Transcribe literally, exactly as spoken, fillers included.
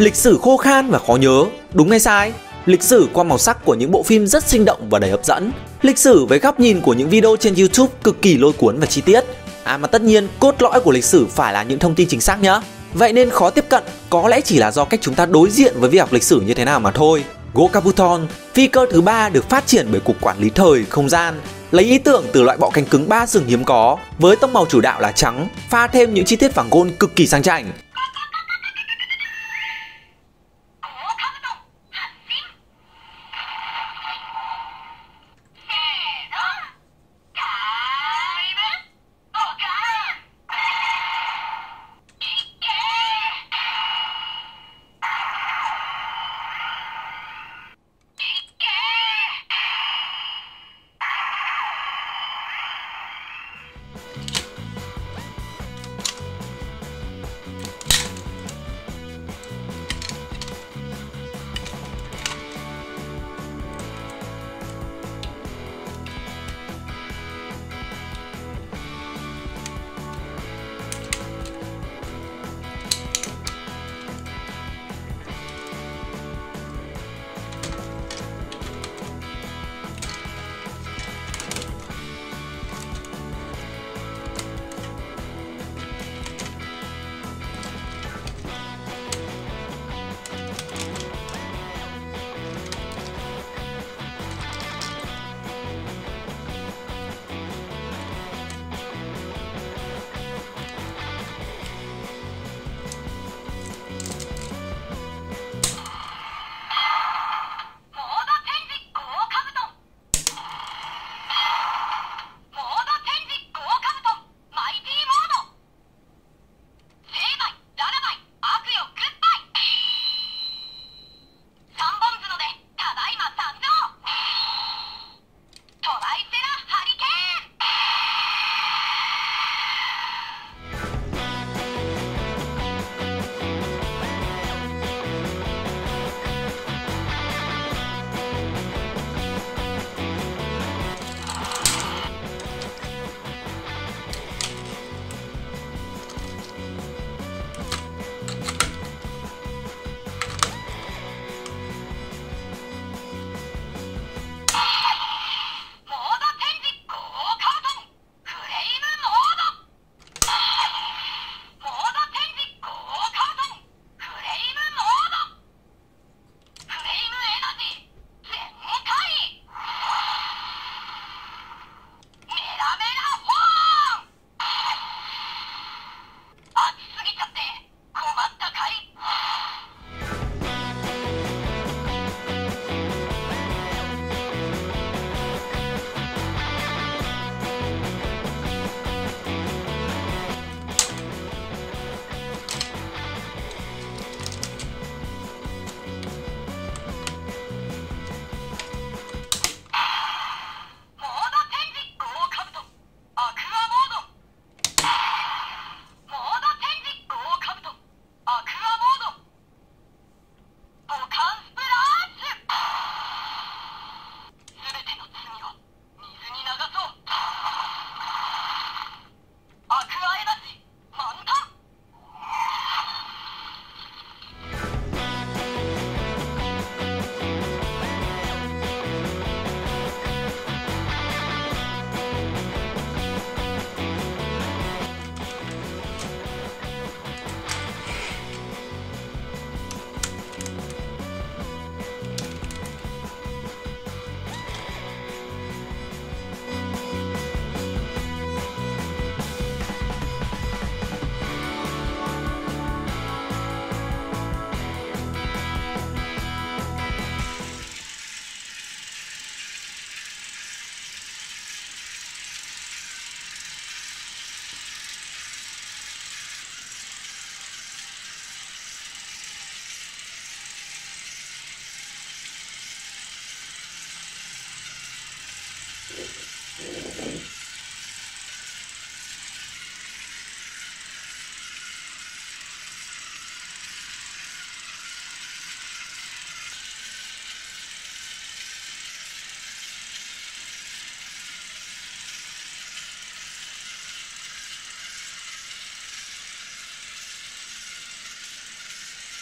Lịch sử khô khan và khó nhớ, đúng hay sai? Lịch sử qua màu sắc của những bộ phim rất sinh động và đầy hấp dẫn. Lịch sử với góc nhìn của những video trên YouTube cực kỳ lôi cuốn và chi tiết. À mà tất nhiên cốt lõi của lịch sử phải là những thông tin chính xác nhá. Vậy nên khó tiếp cận có lẽ chỉ là do cách chúng ta đối diện với việc học lịch sử như thế nào mà thôi. Gokabuton, phi cơ thứ ba được phát triển bởi Cục Quản lý Thời, Không gian, lấy ý tưởng từ loại bọ cánh cứng ba sừng hiếm có với tông màu chủ đạo là trắng, pha thêm những chi tiết vàng gold cực kỳ sang chảnh.